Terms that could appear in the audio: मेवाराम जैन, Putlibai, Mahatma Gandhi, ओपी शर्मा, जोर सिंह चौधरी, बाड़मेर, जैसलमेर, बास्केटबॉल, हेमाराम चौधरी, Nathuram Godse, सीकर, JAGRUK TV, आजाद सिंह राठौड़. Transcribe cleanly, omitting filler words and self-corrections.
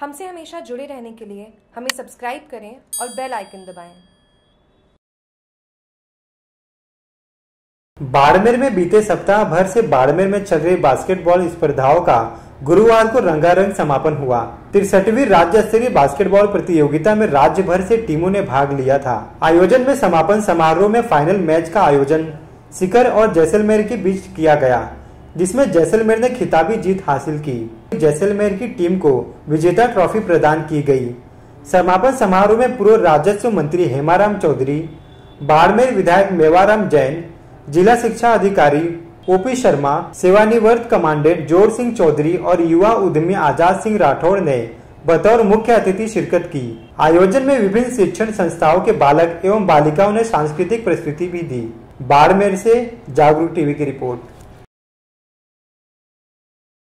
हमसे हमेशा जुड़े रहने के लिए हमें सब्सक्राइब करें और बेल आइकन दबाएं। बाड़मेर में बीते सप्ताह भर से बाड़मेर में चल रही बास्केटबॉल स्पर्धाओं का गुरुवार को रंगारंग समापन हुआ। 63वीं राज्य स्तरीय बास्केटबॉल प्रतियोगिता में राज्य भर से टीमों ने भाग लिया था। आयोजन में समापन समारोह में फाइनल मैच का आयोजन सीकर और जैसलमेर के बीच किया गया, जिसमें जैसलमेर ने खिताबी जीत हासिल की। जैसलमेर की टीम को विजेता ट्रॉफी प्रदान की गई। समापन समारोह में पूर्व राजस्व मंत्री हेमाराम चौधरी, बाड़मेर विधायक मेवाराम जैन, जिला शिक्षा अधिकारी ओपी शर्मा, सेवानिवृत्त कमांडेंट जोर सिंह चौधरी और युवा उद्यमी आजाद सिंह राठौड़ ने बतौर मुख्य अतिथि शिरकत की। आयोजन में विभिन्न शिक्षण संस्थाओं के बालक एवं बालिकाओं ने सांस्कृतिक प्रस्तुति भी दी। बाड़मेर से जागरूक टीवी की रिपोर्ट।